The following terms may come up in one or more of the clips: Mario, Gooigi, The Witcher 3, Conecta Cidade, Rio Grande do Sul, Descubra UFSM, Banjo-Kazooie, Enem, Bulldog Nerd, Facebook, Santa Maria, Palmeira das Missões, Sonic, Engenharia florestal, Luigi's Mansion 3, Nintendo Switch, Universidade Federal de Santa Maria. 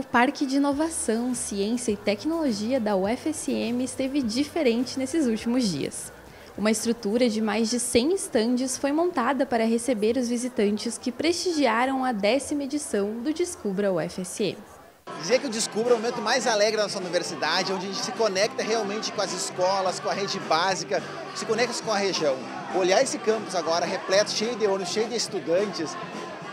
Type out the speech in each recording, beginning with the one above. O Parque de Inovação, Ciência e Tecnologia da UFSM esteve diferente nesses últimos dias. Uma estrutura de mais de 100 estandes foi montada para receber os visitantes que prestigiaram a 10ª edição do Descubra UFSM. Dizer que o Descubra é o momento mais alegre da nossa universidade, onde a gente se conecta realmente com as escolas, com a rede básica, se conecta com a região. Olhar esse campus agora repleto, cheio de ônibus, cheio de estudantes,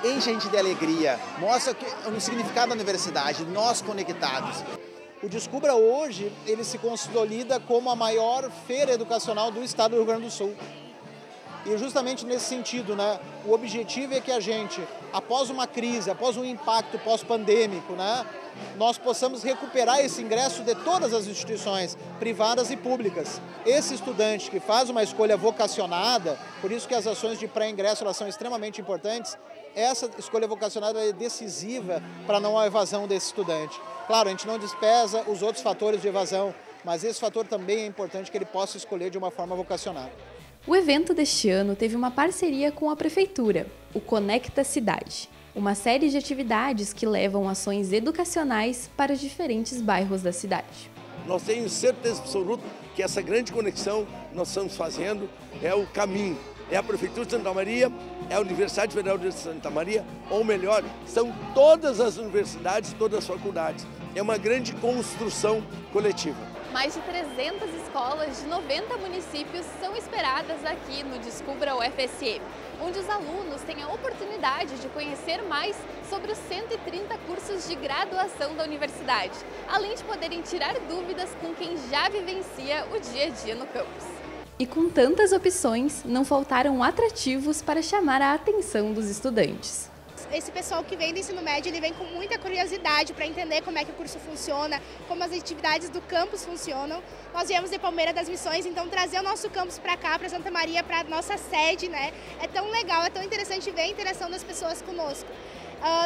enche a gente de alegria, mostra o significado da universidade, nós conectados. O Descubra hoje, ele se consolida como a maior feira educacional do estado do Rio Grande do Sul. E justamente nesse sentido, né, o objetivo é que a gente, após uma crise, após um impacto pós-pandêmico, né, nós possamos recuperar esse ingresso de todas as instituições, privadas e públicas. Esse estudante que faz uma escolha vocacionada, por isso que as ações de pré-ingresso elas são extremamente importantes, essa escolha vocacionada é decisiva para não haver evasão desse estudante. Claro, a gente não despreza os outros fatores de evasão, mas esse fator também é importante que ele possa escolher de uma forma vocacionada. O evento deste ano teve uma parceria com a Prefeitura, o Conecta Cidade, uma série de atividades que levam ações educacionais para os diferentes bairros da cidade. Nós temos certeza absoluta que essa grande conexão que nós estamos fazendo é o caminho. É a Prefeitura de Santa Maria, é a Universidade Federal de Santa Maria, ou melhor, são todas as universidades, todas as faculdades. É uma grande construção coletiva. Mais de 300 escolas de 90 municípios são esperadas aqui no Descubra UFSM, onde os alunos têm a oportunidade de conhecer mais sobre os 130 cursos de graduação da universidade, além de poderem tirar dúvidas com quem já vivencia o dia a dia no campus. E com tantas opções, não faltaram atrativos para chamar a atenção dos estudantes. Esse pessoal que vem do ensino médio, ele vem com muita curiosidade para entender como é que o curso funciona, como as atividades do campus funcionam. Nós viemos de Palmeira das Missões, então trazer o nosso campus para cá, para Santa Maria, para a nossa sede, né? É tão legal, é tão interessante ver a interação das pessoas conosco.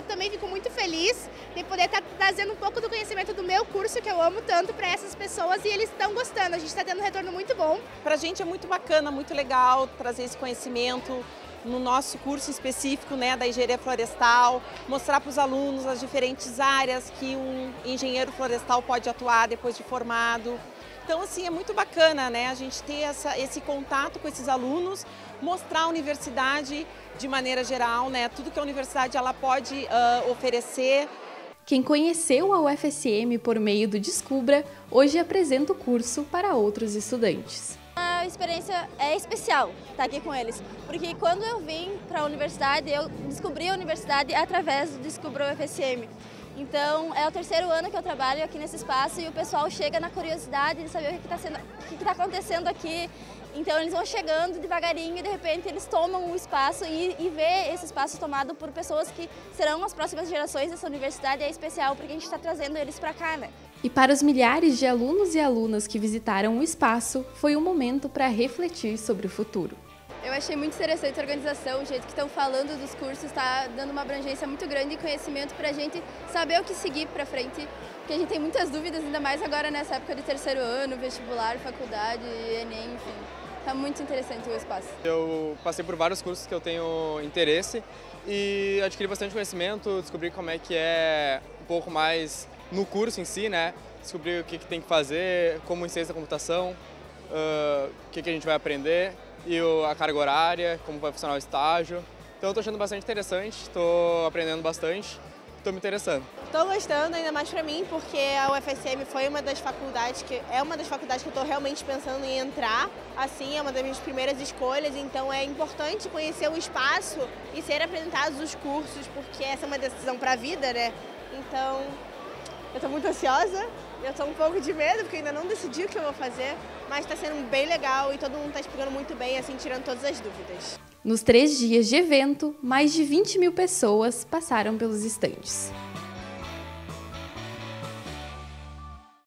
Também fico muito feliz de poder estar trazendo um pouco do conhecimento do meu curso, que eu amo tanto, para essas pessoas, e eles estão gostando, a gente está tendo um retorno muito bom. Para a gente é muito bacana, muito legal trazer esse conhecimento no nosso curso específico, né, da Engenharia Florestal, mostrar para os alunos as diferentes áreas que um engenheiro florestal pode atuar depois de formado. Então, assim, é muito bacana, né, a gente ter esse contato com esses alunos, mostrar a universidade de maneira geral, né, tudo que a universidade ela pode oferecer. Quem conheceu a UFSM por meio do Descubra, hoje apresenta o curso para outros estudantes. A experiência é especial estar aqui com eles, porque quando eu vim para a universidade, eu descobri a universidade através do Descubra UFSM. Então, é o terceiro ano que eu trabalho aqui nesse espaço e o pessoal chega na curiosidade de saber o que está acontecendo aqui. Então, eles vão chegando devagarinho e, de repente, eles tomam o espaço e ver esse espaço tomado por pessoas que serão as próximas gerações dessa universidade é especial, porque a gente está trazendo eles para cá, né? E para os milhares de alunos e alunas que visitaram o espaço, foi um momento para refletir sobre o futuro. Eu achei muito interessante a organização, o jeito que estão falando dos cursos, está dando uma abrangência muito grande de conhecimento para a gente saber o que seguir para frente, porque a gente tem muitas dúvidas, ainda mais agora nessa época de terceiro ano, vestibular, faculdade, Enem, enfim. Está muito interessante o espaço. Eu passei por vários cursos que eu tenho interesse e adquiri bastante conhecimento, descobri como é que é um pouco mais no curso em si, né? Descobri o que tem que fazer, como em ciência da computação, o que a gente vai aprender, e a carga horária, como vai funcionar o estágio. Então eu tô achando bastante interessante, estou aprendendo bastante, estou me interessando. Estou gostando, ainda mais para mim, porque a UFSM foi uma das faculdades que eu tô realmente pensando em entrar, assim, é uma das minhas primeiras escolhas, então é importante conhecer o espaço e ser apresentados os cursos, porque essa é uma decisão para a vida, né? Então, eu tô muito ansiosa. Eu estou um pouco de medo, porque ainda não decidi o que eu vou fazer, mas está sendo bem legal e todo mundo está explicando muito bem, assim, tirando todas as dúvidas. Nos 3 dias de evento, mais de 20 mil pessoas passaram pelos estandes.